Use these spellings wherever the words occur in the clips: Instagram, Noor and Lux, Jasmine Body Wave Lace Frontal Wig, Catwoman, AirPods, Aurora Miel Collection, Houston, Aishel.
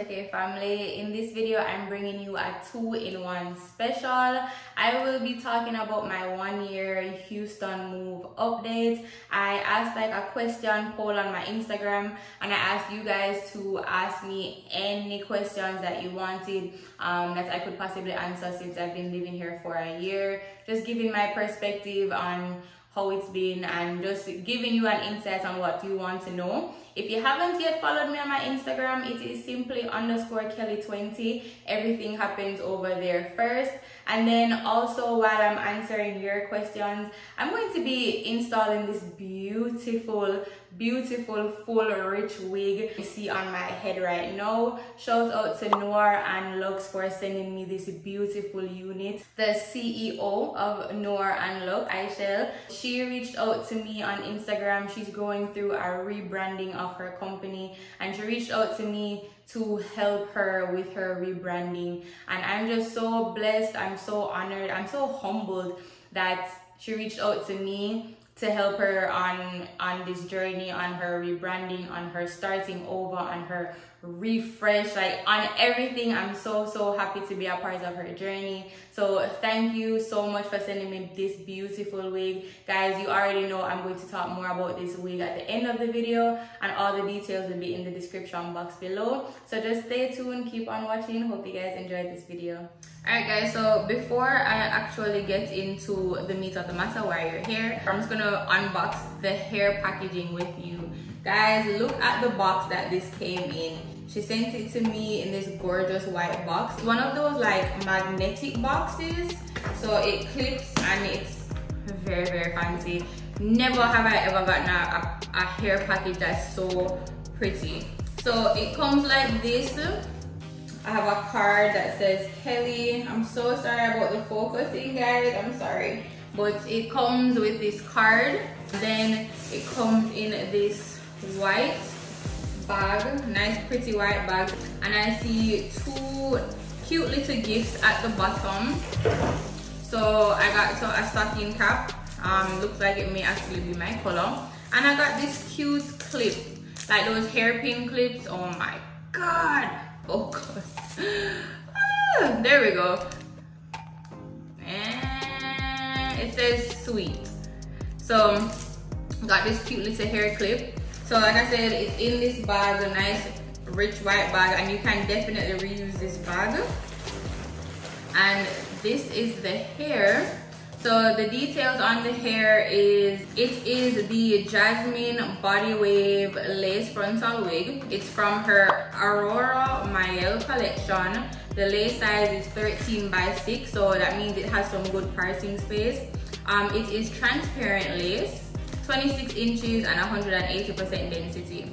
Check-in family. In this video I'm bringing you a 2-in-1 special. I will be talking about my 1-year Houston move update. I asked like a question poll on my Instagram and I asked you guys to ask me any questions that you wanted that I could possibly answer since I've been living here for a year, just giving my perspective on how it's been and just giving you an insight on what you want to know. If you haven't yet followed me on my Instagram, it is simply _Kelly20. Everything happens over there first. And then also, while I'm answering your questions, I'm going to be installing this beautiful full rich wig you see on my head right now. Shout out to Noor and Lux for sending me this beautiful unit. The CEO of Noor and Lux, Aishel, she reached out to me on Instagram. She's going through a rebranding of her company and she reached out to me to help her with her rebranding, and I'm just so blessed, I'm so honored, I'm so humbled that she reached out to me to help her on this journey, on her rebranding, on her starting over, on her refresh, like on everything. I'm so happy to be a part of her journey. So thank you so much for sending me this beautiful wig. Guys, you already know I'm going to talk more about this wig at the end of the video, and all the details will be in the description box below, so just stay tuned, keep on watching. Hope you guys enjoyed this video. Alright guys, so before I actually get into the meat of the matter, why you're here, I'm just gonna unbox the hair packaging with you. Guys, look at the box that this came in. She sent it to me in this gorgeous white box. It's one of those like magnetic boxes, so it clips and it's very fancy. Never have I ever gotten a hair package that's so pretty. So it comes like this. I have a card that says Kelly. I'm so sorry about the focusing, guys, I'm sorry. But it comes with this card. Then it comes in this white bag, nice pretty white bag. And I see two cute little gifts at the bottom. So I got a stocking cap. Looks like it may actually be my color. And I got this cute clip, like those hairpin clips. Oh my God. Focus. Ah, there we go. And it says sweet. So got this cute little hair clip. So like I said, it's in this bag, a nice rich white bag, and you can definitely reuse this bag. And this is the hair. So the details on the hair is, it is the Jasmine Body Wave Lace Frontal Wig. It's from her Aurora Miel Collection. The lace size is 13x6, so that means it has some good parting space. It is transparent lace, 26 inches and 180% density.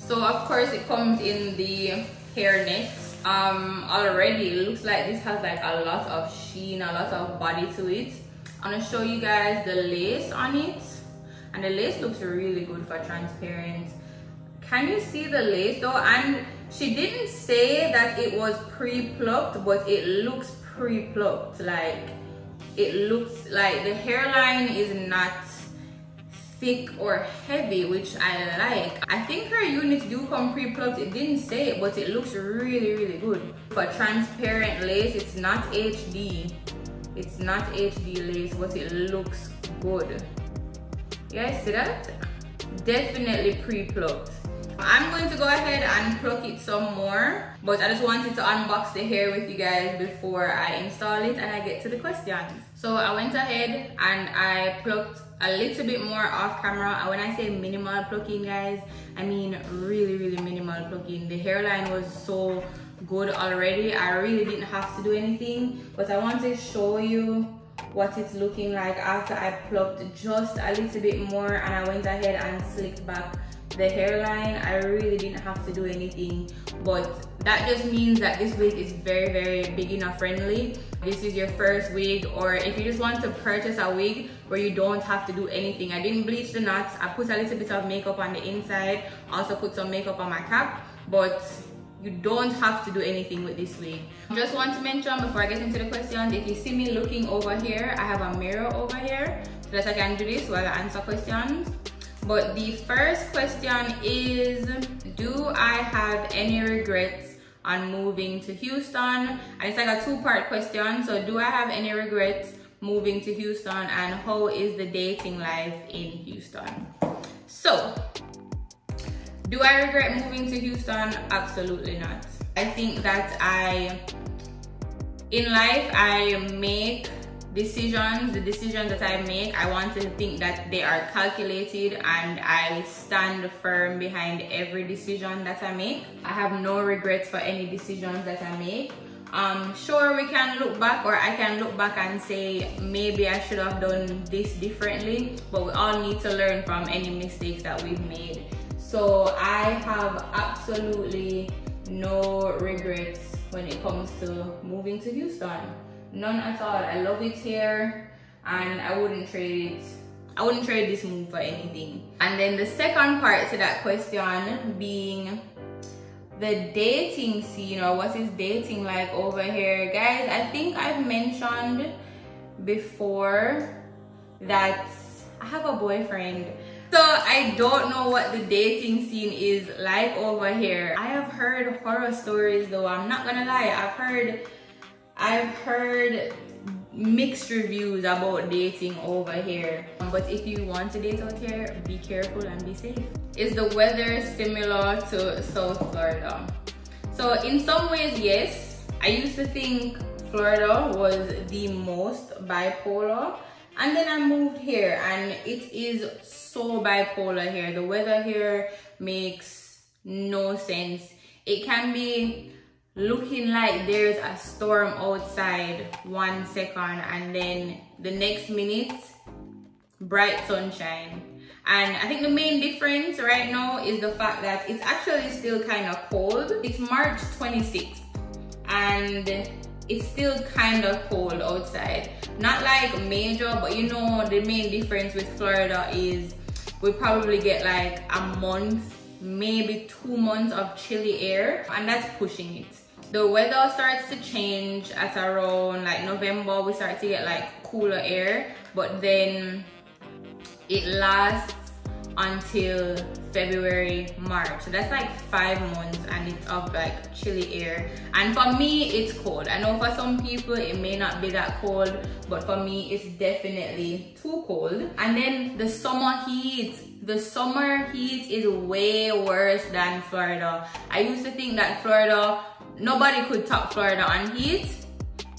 So of course it comes in the hair net. Already it looks like this has like a lot of sheen, a lot of body to it. I'm gonna show you guys the lace on it, and the lace looks really good for transparent. Can you see the lace though? And she didn't say that it was pre-plucked, but it looks pre-plucked. Like it looks like the hairline is not thick or heavy, which I like. I think her units do come pre-plucked. It didn't say it, but it looks really good. For transparent lace, it's not HD. It's not HD lace, but it looks good. You guys see that? Definitely pre-plucked. I'm going to go ahead and pluck it some more, but I just wanted to unbox the hair with you guys before I install it and I get to the questions. So I went ahead and I plucked a little bit more off camera, and when I say minimal plucking, guys, I mean really minimal plucking. The hairline was so good already, I really didn't have to do anything, but I want to show you what it's looking like after I plucked just a little bit more and I went ahead and slicked back the hairline. I really didn't have to do anything, but that just means that this wig is very beginner friendly. This is your first wig, or if you just want to purchase a wig where you don't have to do anything. I didn't bleach the knots, I put a little bit of makeup on the inside, also put some makeup on my cap, but you don't have to do anything with this wig. Just want to mention before I get into the questions, if you see me looking over here, I have a mirror over here so that I can do this while I answer questions. But the first question is, do I have any regrets on moving to Houston? And it's like a two-part question. So do I have any regrets moving to Houston, and how is the dating life in Houston? So do I regret moving to Houston? Absolutely not. I think that in life I make decisions. The decisions that I make, I want to think that they are calculated, and I stand firm behind every decision that I make. I have no regrets for any decisions that I make. Sure, we can look back, or I can look back and say maybe I should have done this differently, but we all need to learn from any mistakes that we've made. So I have absolutely no regrets when it comes to moving to Houston. None at all. I love it here, and I wouldn't trade this move for anything. And then the second part to that question being the dating scene, or what is dating like over here, guys. I think I've mentioned before that I have a boyfriend, so I don't know what the dating scene is like over here. I have heard horror stories, though. I'm not gonna lie, I've heard mixed reviews about dating over here. But if you want to date out here, be careful and be safe. Is the weather similar to South Florida? So in some ways, yes. I used to think Florida was the most bipolar, and then I moved here, and it is so bipolar here. The weather here makes no sense. It can be looking like there's a storm outside 1 second, and then the next minute, bright sunshine. And I think the main difference right now is the fact that it's actually still kind of cold. It's March 26th and it's still kind of cold outside. Not like major, but you know, the main difference with Florida is we probably get like a month, maybe 2 months of chilly air, and that's pushing it. The weather starts to change at around like November. We start to get like cooler air, but then it lasts until February, March. So that's like 5 months, and it's of like chilly air. And for me, it's cold. I know for some people it may not be that cold, but for me it's definitely too cold. And then the summer heat. The summer heat is way worse than Florida. I used to think that Florida, nobody could top Florida on heat.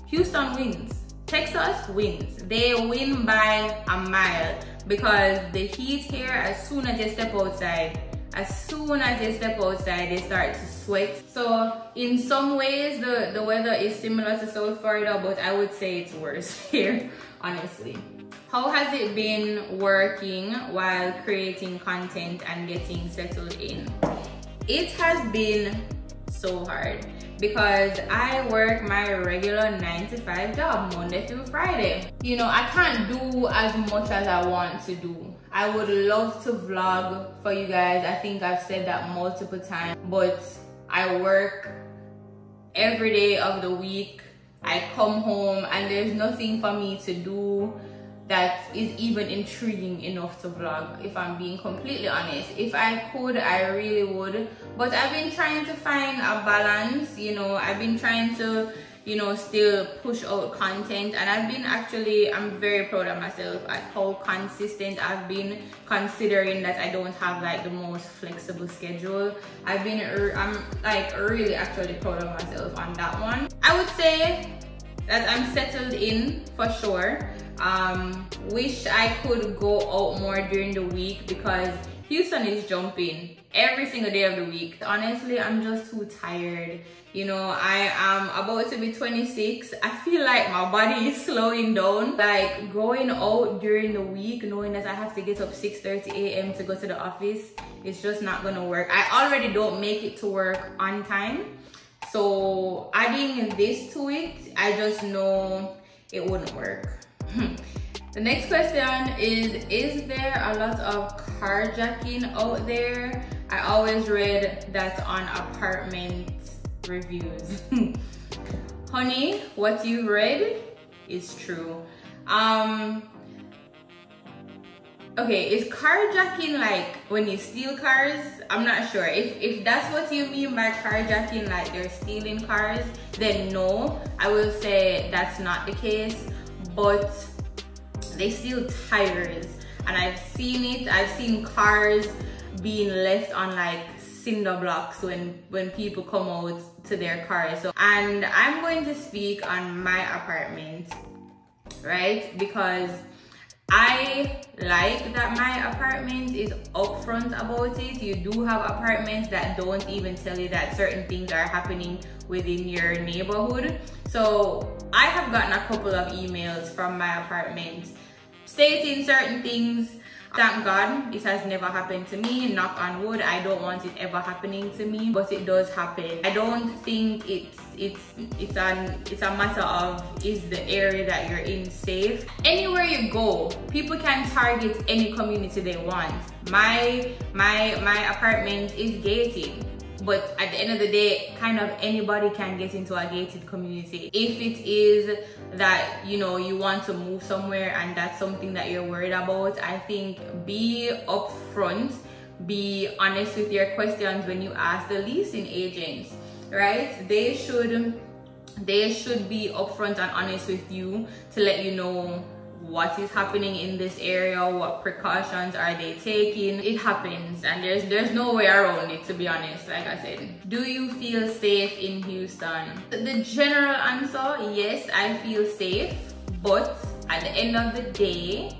Houston wins. Texas wins. They win by a mile, because the heat here, as soon as you step outside, they start to sweat. So in some ways, the weather is similar to South Florida, but I would say it's worse here, honestly. How has it been working while creating content and getting settled in? It has been so hard, because I work my regular 9-to-5 job Monday through Friday. You know, I can't do as much as I want to do. I would love to vlog for you guys. I think I've said that multiple times, but I work every day of the week. I come home and there's nothing for me to do that is even intriguing enough to vlog, if I'm being completely honest. If I could, I really would. But I've been trying to find a balance, you know. I've been trying to, you know, still push out content, and I've been actually, I'm very proud of myself at how consistent I've been, considering that I don't have like the most flexible schedule. I'm like really actually proud of myself on that one. I would say that I'm settled in for sure. Wish I could go out more during the week, because Houston is jumping every single day of the week. Honestly, I'm just too tired. You know, I am about to be 26. I feel like my body is slowing down. Like going out during the week, knowing that I have to get up 6:30 a.m. to go to the office, it's just not gonna work. I already don't make it to work on time. So adding this to it, I just know it wouldn't work. The next question is there a lot of carjacking out there? I always read that on apartment reviews. Honey, what you read is true. Okay, is carjacking like when you steal cars? I'm not sure. If that's what you mean by carjacking, like they're stealing cars, then no, I will say that's not the case. But they steal tires, and I've seen it. I've seen cars being left on like cinder blocks when people come out to their cars. So, and I'm going to speak on my apartment, right? Because I like that my apartment is upfront about it. You do have apartments that don't even tell you that certain things are happening within your neighborhood. So I have gotten a couple of emails from my apartment stating certain things. Thank God it has never happened to me. Knock on wood. I don't want it ever happening to me, but it does happen. I don't think it's a matter of is the area that you're in safe. Anywhere you go, people can target any community they want. My apartment is gated, but at the end of the day, kind of anybody can get into a gated community. If it is that, you know, you want to move somewhere and that's something that you're worried about, I think be upfront, be honest with your questions when you ask the leasing agents, right? They should be upfront and honest with you to let you know what is happening in this area, what precautions are they taking. It happens, and there's no way around it, to be honest. Like I said, do you feel safe in Houston? The general answer, yes, I feel safe, but at the end of the day,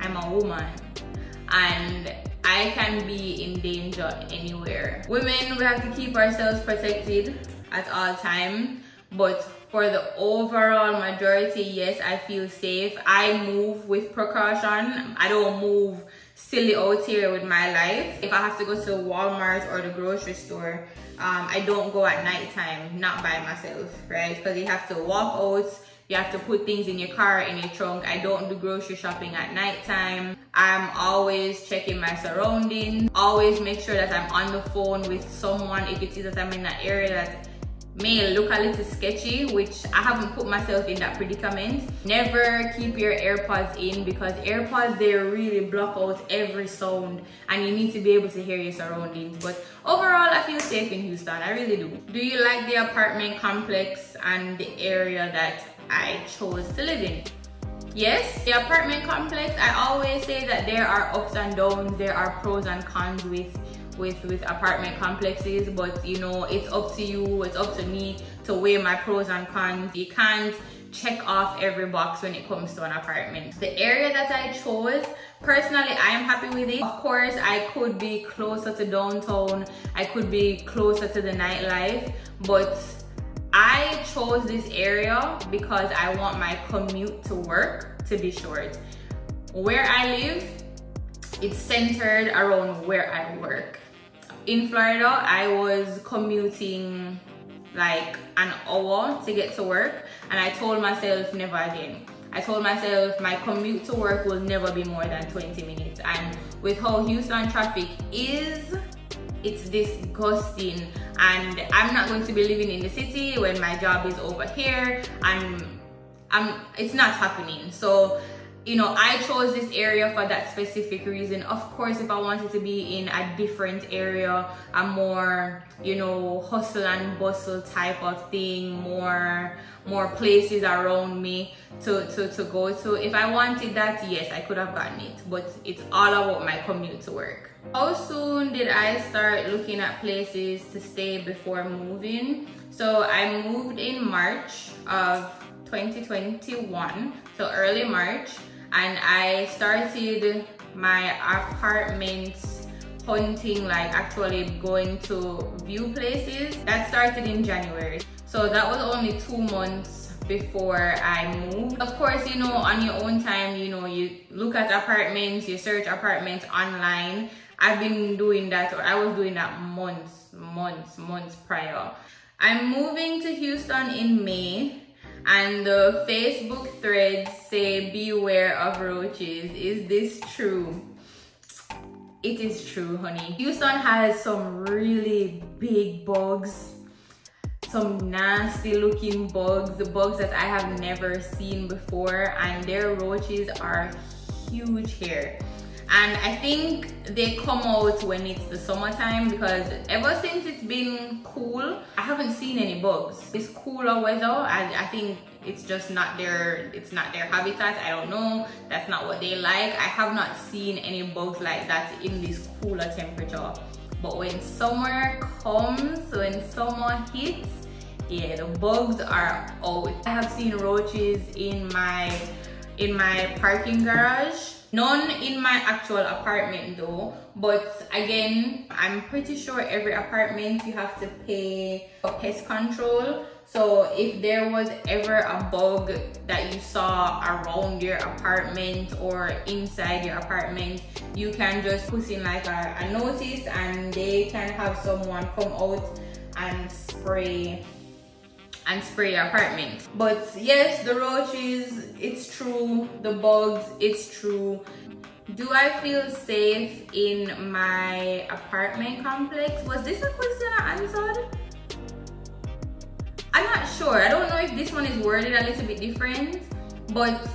I'm a woman and I can be in danger anywhere. Women, we have to keep ourselves protected at all times, but for the overall majority, yes, I feel safe. I move with precaution. I don't move silly out here with my life. If I have to go to Walmart or the grocery store, I don't go at nighttime, not by myself, right? Because you have to walk out, you have to put things in your car, in your trunk. I don't do grocery shopping at nighttime. I'm always checking my surroundings. Always make sure that I'm on the phone with someone if it is that I'm in an area that may look a little sketchy, which I haven't put myself in that predicament. Never keep your AirPods in, because AirPods, they really block out every sound and you need to be able to hear your surroundings. But overall, I feel safe in Houston. I really do. Do you like the apartment complex and the area that I chose to live in? Yes, the apartment complex, I always say that there are ups and downs, there are pros and cons with apartment complexes, but you know, it's up to you, it's up to me to weigh my pros and cons. You can't check off every box when it comes to an apartment. The area that I chose, personally, I am happy with it. Of course, I could be closer to downtown, I could be closer to the nightlife, but I chose this area because I want my commute to work to be short. Where I live, it's centered around where I work. In Florida, I was commuting like an hour to get to work, and I told myself never again. I told myself my commute to work will never be more than 20 minutes. And with how Houston traffic is, it's disgusting. And I'm not going to be living in the city when my job is over here, and it's not happening. So, you know, I chose this area for that specific reason. Of course, if I wanted to be in a different area, a more, you know, hustle and bustle type of thing, more places around me to go to, if I wanted that, yes, I could have gotten it. But it's all about my commute to work. How soon did I start looking at places to stay before moving? So I moved in March of 2021, so early March. And I started my apartment hunting, like actually going to view places. That started in January. So that was only 2 months before I moved. Of course, you know, on your own time, you know, you look at apartments, you search apartments online. I've been doing that, or I was doing that months prior. I'm moving to Houston in May. And the Facebook threads say, beware of roaches. Is this true? It is true, honey. Houston has some really big bugs, some nasty looking bugs, the bugs that I have never seen before, and their roaches are huge hair. And I think they come out when it's the summertime, because ever since it's been cool, I haven't seen any bugs. It's cooler weather, and I think it's just not their, it's not their habitat. I don't know, that's not what they like. I have not seen any bugs like that in this cooler temperature. But when summer comes, when summer hits, yeah, the bugs are out. I have seen roaches in my parking garage. None in my actual apartment though, but again, I'm pretty sure every apartment you have to pay for pest control. So if there was ever a bug that you saw around your apartment or inside your apartment, you can just put in like a notice, and they can have someone come out and spray your apartment. But yes, the roaches, it's true, the bugs, it's true. Do I feel safe in my apartment complex? Was this a question I answered? I'm not sure. I don't know if this one is worded a little bit different, but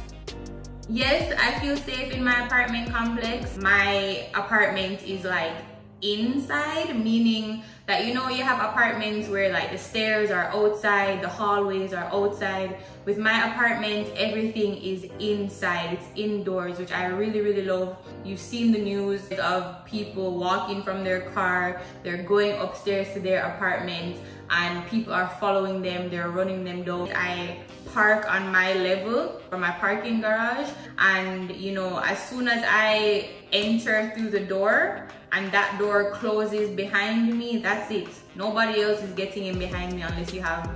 yes, I feel safe in my apartment complex. My apartment is like inside, meaning that, you know, you have apartments where like the stairs are outside, the hallways are outside. With my apartment, everything is inside, it's indoors, which I really love. You've seen the news of people walking from their car, they're going upstairs to their apartment, and people are following them, they're running them down. I park on my level for my parking garage, and you know, as soon as I enter through the door and that door closes behind me, that's it. Nobody else is getting in behind me unless you have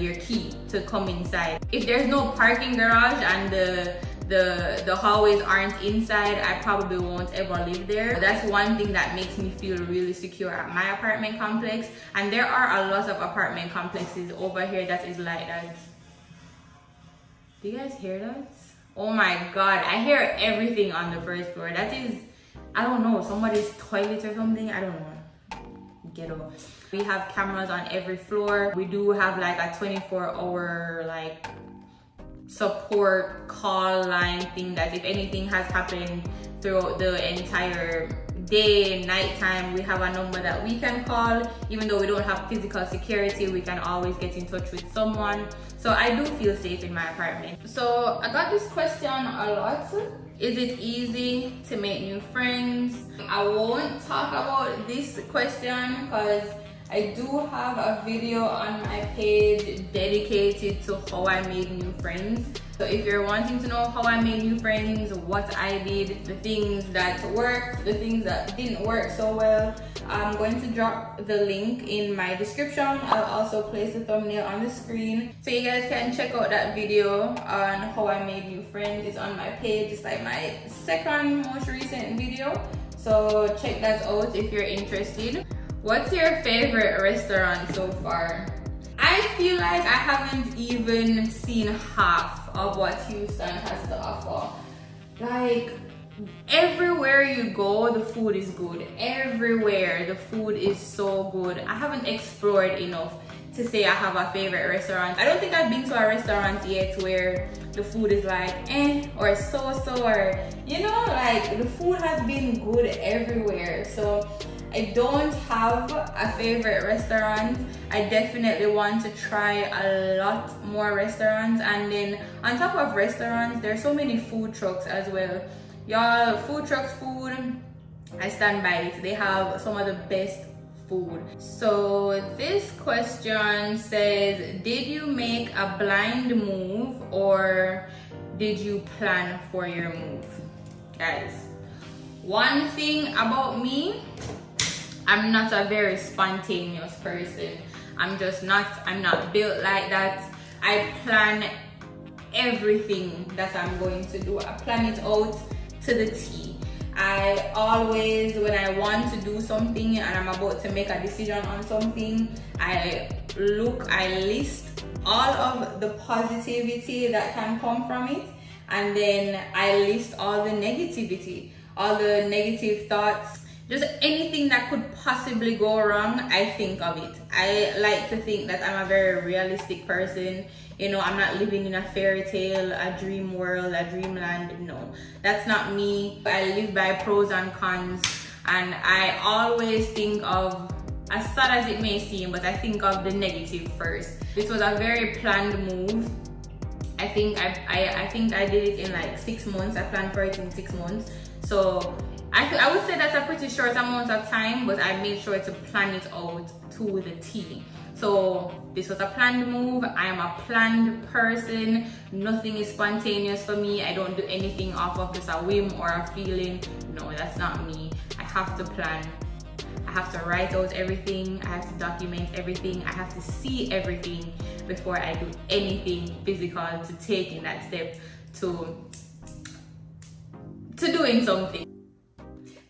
your key to come inside. If there's no parking garage and the hallways aren't inside, I probably won't ever live there. That's one thing that makes me feel really secure at my apartment complex. And there are a lot of apartment complexes over here that is like that. Do you guys hear that? Oh my god, I hear everything on the first floor. That is, I don't know, somebody's toilet or something, I don't know, ghetto. We have cameras on every floor. We do have like a 24-hour like support call line thing that if anything has happened throughout the entire day, nighttime, we have a number that we can call. Even though we don't have physical security, we can always get in touch with someone. So I do feel safe in my apartment. So I got this question a lot. Is it easy to make new friends? I won't talk about this question because I do have a video on my page dedicated to how I made new friends. So if you're wanting to know how I made new friends, what I did, the things that worked, the things that didn't work so well, I'm going to drop the link in my description. I'll also place the thumbnail on the screen, so you guys can check out that video on how I made new friends. It's on my page. It's like my second most recent video, so check that out if you're interested. What's your favorite restaurant so far? I feel like I haven't even seen half of what Houston has to offer. Like, everywhere you go, the food is good. Everywhere, the food is so good. I haven't explored enough to say I have a favorite restaurant. I don't think I've been to a restaurant yet where the food is like eh, or so, or you know, like the food has been good everywhere. So I don't have a favorite restaurant. I definitely want to try a lot more restaurants. And then on top of restaurants, there's so many food trucks as well. Y'all, food trucks, food, I stand by it. They have some of the best food. So this question says, did you make a blind move or did you plan for your move? Guys, one thing about me, I'm not a very spontaneous person. I'm not built like that. I plan everything that I'm going to do. I plan it out to the T. I always, when I want to do something and I'm about to make a decision on something, I list all of the positivity that can come from it, and then I list all the negativity, all the negative thoughts, just anything that could possibly go wrong, I think of it. I like to think that I'm a very realistic person. You know, I'm not living in a fairy tale, a dream world, a dreamland. No, that's not me. I live by pros and cons, and I always think of, as sad as it may seem, but I think of the negative first. This was a very planned move. I think I did it in like 6 months. I planned for it in 6 months. So I would say that's a pretty short amount of time, but I made sure to plan it out to the T. So this was a planned move. I am a planned person. Nothing is spontaneous for me. I don't do anything off of just a whim or a feeling. No, that's not me. I have to plan. I have to write out everything. I have to document everything. I have to see everything before I do anything physical to taking that step to doing something.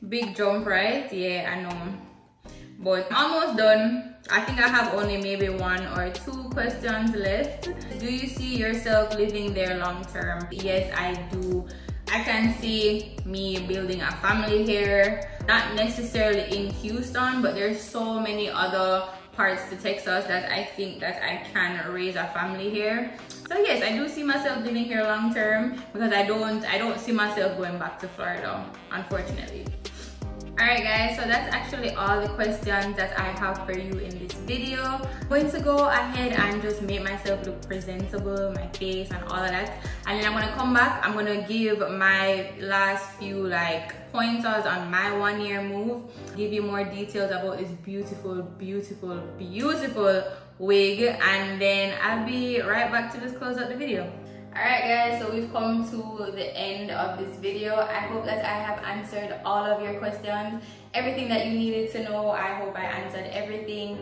Big jump, right? Yeah, I know, but I'm almost done. I think I have only maybe 1 or 2 questions left. Do you see yourself living there long term? Yes, I do. I can see me building a family here, not necessarily in Houston, but there's so many other parts to Texas that I think that I can raise a family here. So yes, I do see myself living here long term, because I don't see myself going back to Florida, unfortunately. Alright guys, so that's actually all the questions that I have for you in this video. I'm going to go ahead and just make myself look presentable, my face and all of that. And then I'm going to come back, I'm going to give my last few like pointers on my 1 year move. Give you more details about this beautiful, beautiful, beautiful wig. And then I'll be right back to just close out the video. Alright guys, so we've come to the end of this video. I hope that I have answered all of your questions. Everything that you needed to know, I hope I answered everything.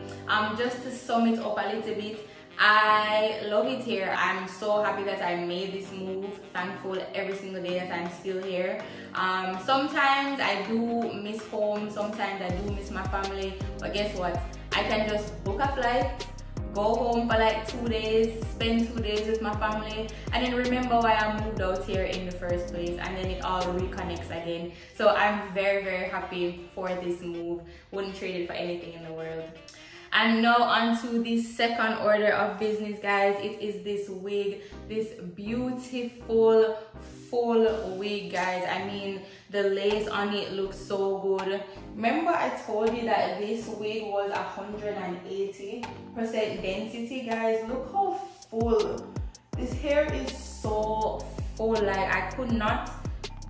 Just to sum it up a little bit, I love it here. I'm so happy that I made this move. Thankful every single day that I'm still here. Sometimes I do miss home, sometimes I do miss my family, but guess what? I can just book a flight, go home for like 2 days, spend 2 days with my family, and then remember why I moved out here in the first place, and then it all reconnects again. So I'm very, very happy for this move. Wouldn't trade it for anything in the world. And now on to the second order of business, guys. It is this wig, this beautiful full wig, guys. I mean, the lace on it looks so good. Remember I told you that this wig was 180% density, guys? Look how full. This hair is so full. Like, I could not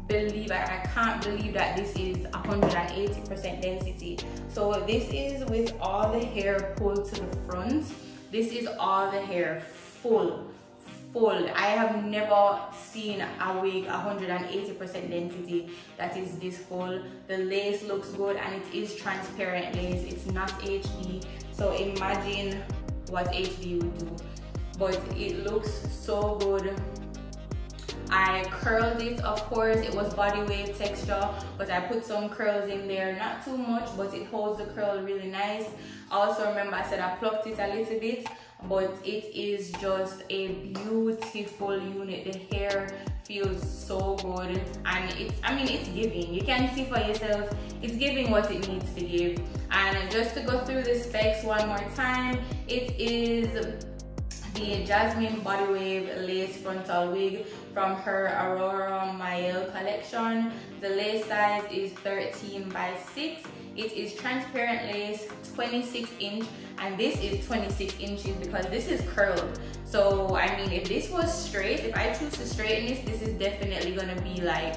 believe, I can't believe that this is 180% density. So this is with all the hair pulled to the front. This is all the hair full, full. I have never seen a wig 180% density that is this full. The lace looks good, and it is transparent lace. It's not HD, so imagine what HD would do. But it looks so good. I curled it, of course. It was body wave texture, but I put some curls in there, not too much, but it holds the curl really nice. Also, remember I said I plucked it a little bit, but it is just a beautiful unit. The hair feels so good, and it's, I mean, it's giving. You can see for yourself, it's giving what it needs to give. And just to go through the specs one more time, it is the Jasmine Body Wave Lace Frontal Wig from her Aurora Miel Collection. The lace size is 13 by 6. It is transparent lace, 26 inch, and this is 26 inches because this is curled. So I mean, if this was straight, if I choose to straighten this is definitely gonna be like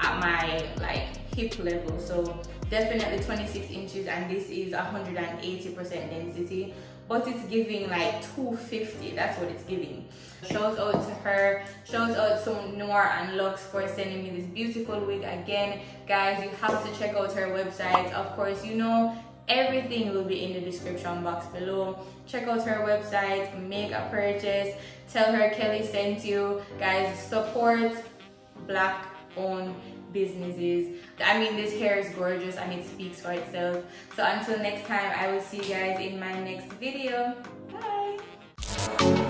at my like hip level. So definitely 26 inches, and this is 180% density, but it's giving like 250. That's what it's giving. Shout out to her. Shout out to Noir and Lux for sending me this beautiful wig again. Guys, you have to check out her website. Of course, you know, everything will be in the description box below. Check out her website, make a purchase, tell her Kelly sent you. Guys, support Black-owned businesses. I mean, this hair is gorgeous and it speaks for itself. So until next time, I will see you guys in my next video. Bye.